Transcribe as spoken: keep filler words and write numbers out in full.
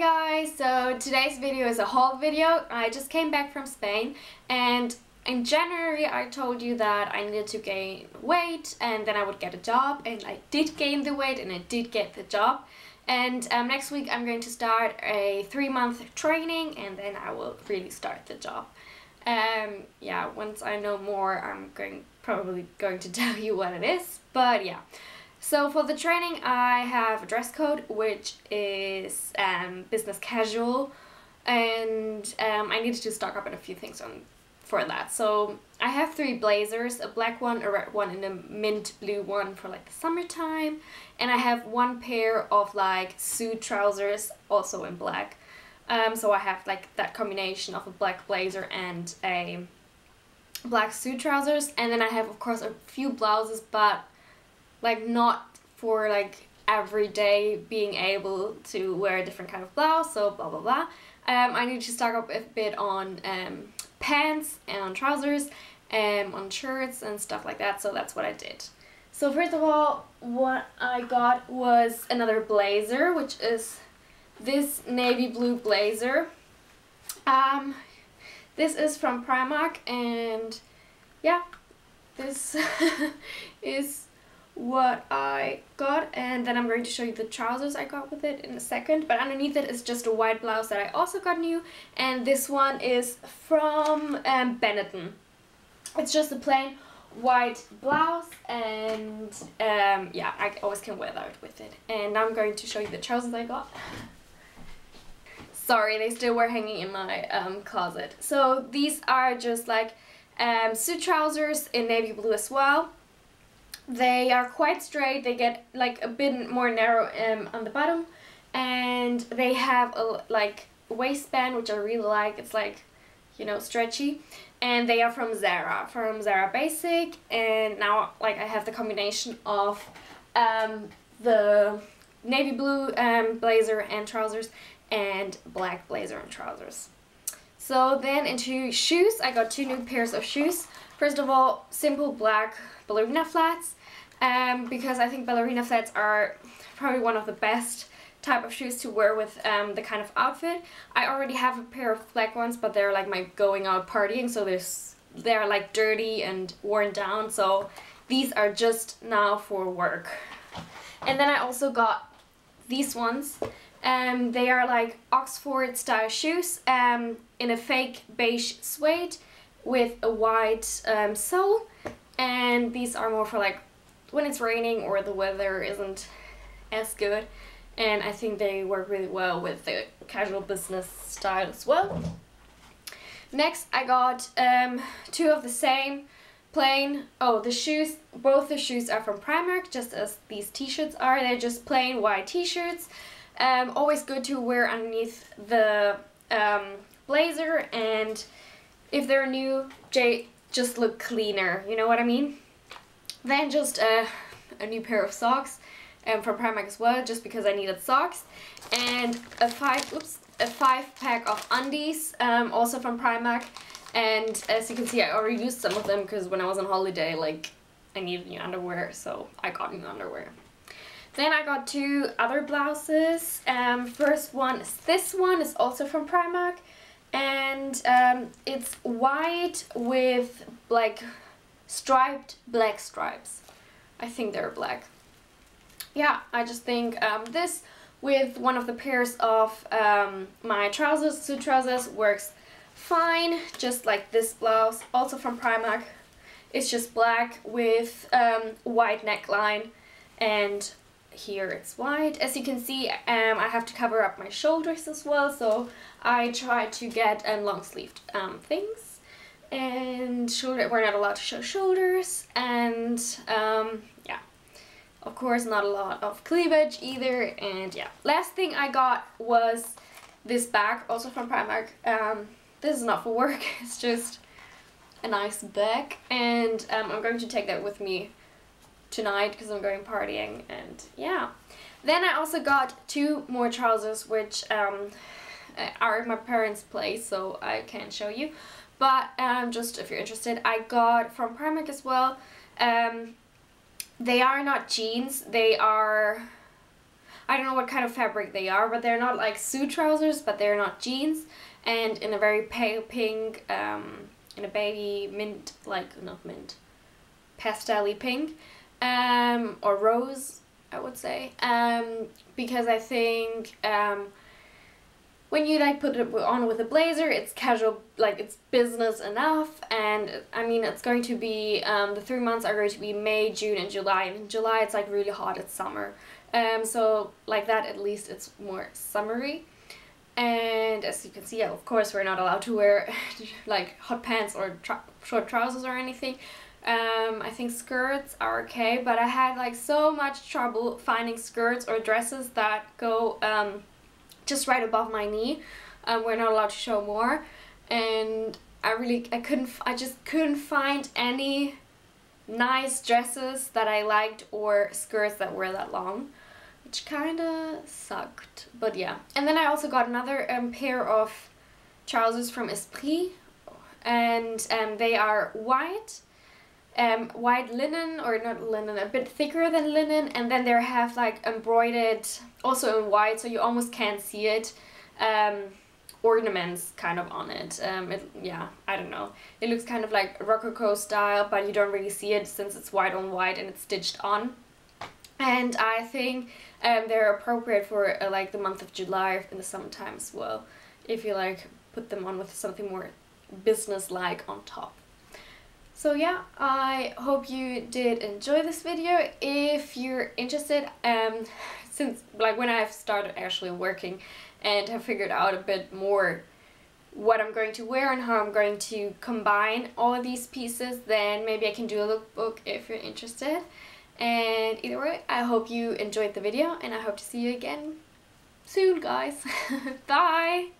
Hey guys, so today's video is a haul video. I just came back from Spain, and in January I told you that I needed to gain weight and then I would get a job, and I did gain the weight and I did get the job. And um, next week I'm going to start a three month training and then I will really start the job. Um, yeah, once I know more I'm going probably going to tell you what it is, but yeah. So for the training I have a dress code which is um, business casual, and um, I needed to stock up on a few things on for that. So I have three blazers, a black one, a red one and a mint blue one for like the summertime, and I have one pair of like suit trousers also in black. Um, so I have like that combination of a black blazer and a black suit trousers, and then I have of course a few blouses, but like not for like every day being able to wear a different kind of blouse, so blah blah blah. Um, I need to stock up a bit on um, pants and on trousers and on shirts and stuff like that, so that's what I did. So first of all, what I got was another blazer, which is this navy blue blazer. Um, this is from Primark, and yeah, this is what I got, and then I'm going to show you the trousers I got with it in a second. But underneath it is just a white blouse that I also got new, and this one is from um, Benetton. It's just a plain white blouse, and um, yeah, I always can wear that with it. And now I'm going to show you the trousers I got. Sorry, they still were hanging in my um, closet. So these are just like um, suit trousers in navy blue as well. They are quite straight, they get like a bit more narrow um, on the bottom, and they have a like waistband which I really like. It's like, you know, stretchy, and they are from Zara, from Zara Basic. And now like I have the combination of um, the navy blue um, blazer and trousers and black blazer and trousers. So then into shoes, I got two new pairs of shoes. First of all, simple black ballerina flats, um, because I think ballerina flats are probably one of the best type of shoes to wear with um, the kind of outfit. I already have a pair of black ones, but they're like my going out partying, so there's, they're like dirty and worn down, so these are just now for work. And then I also got these ones. Um, they are like Oxford style shoes um, in a fake beige suede with a white um, sole, and these are more for like when it's raining or the weather isn't as good, and I think they work really well with the casual business style as well. Next I got um, two of the same plain, oh the shoes, both the shoes are from Primark just as these t-shirts are. They're just plain white t-shirts. Um, always good to wear underneath the um, blazer, and if they're new, they just look cleaner, you know what I mean? Then just uh, a new pair of socks um, from Primark as well, just because I needed socks. And a five, oops, a five pack of undies, um, also from Primark. And as you can see, I already used some of them because when I was on holiday, like, I needed new underwear, so I got new underwear. Then I got two other blouses. Um, first one is this one, it's also from Primark, and um, it's white with like striped black stripes. I think they're black. Yeah, I just think um, this with one of the pairs of um, my trousers, suit trousers, works fine, just like this blouse, also from Primark. It's just black with um, white neckline, and here it's white. As you can see, um, I have to cover up my shoulders as well, so I try to get um, long-sleeved um, things, and shoulder, we're not allowed to show shoulders, and um, yeah, of course not a lot of cleavage either. And yeah, last thing I got was this bag, also from Primark. Um, this is not for work, it's just a nice bag, and um, I'm going to take that with me tonight because I'm going partying. And yeah, then I also got two more trousers which um, are at my parents' place, so I can't show you, but um, just if you're interested, I got from Primark as well. Um, they are not jeans, they are, I don't know what kind of fabric they are, but they're not like suit trousers, but they're not jeans, and in a very pale pink, um, in a baby mint, like, not mint, pastel-y pink, um, or rose, I would say, um, because I think, um, when you like put it on with a blazer, it's casual, like it's business enough, and I mean it's going to be, um, the three months are going to be May, June and July, and in July it's like really hot, it's summer. Um, so like that, at least it's more summery. And as you can see, yeah, of course we're not allowed to wear like hot pants or tr short trousers or anything. Um, I think skirts are okay, but I had like so much trouble finding skirts or dresses that go, um, just right above my knee. Um, we're not allowed to show more, and I really I couldn't I just couldn't find any nice dresses that I liked or skirts that were that long, which kind of sucked, but yeah. And then I also got another um, pair of trousers from Esprit, and um, they are white, um, white linen, or not linen, a bit thicker than linen, and then they have like embroidered, also in white, so you almost can't see it, um, ornaments kind of on it. Um, it, yeah, I don't know, it looks kind of like Rococo style, but you don't really see it since it's white on white and it's stitched on. And I think um, they're appropriate for uh, like the month of July in the summertime as well, if you like put them on with something more business-like on top. So yeah, I hope you did enjoy this video. If you're interested, um, since like when I've started actually working and have figured out a bit more what I'm going to wear and how I'm going to combine all of these pieces, then maybe I can do a lookbook if you're interested. And either way, I hope you enjoyed the video, and I hope to see you again soon, guys. Bye!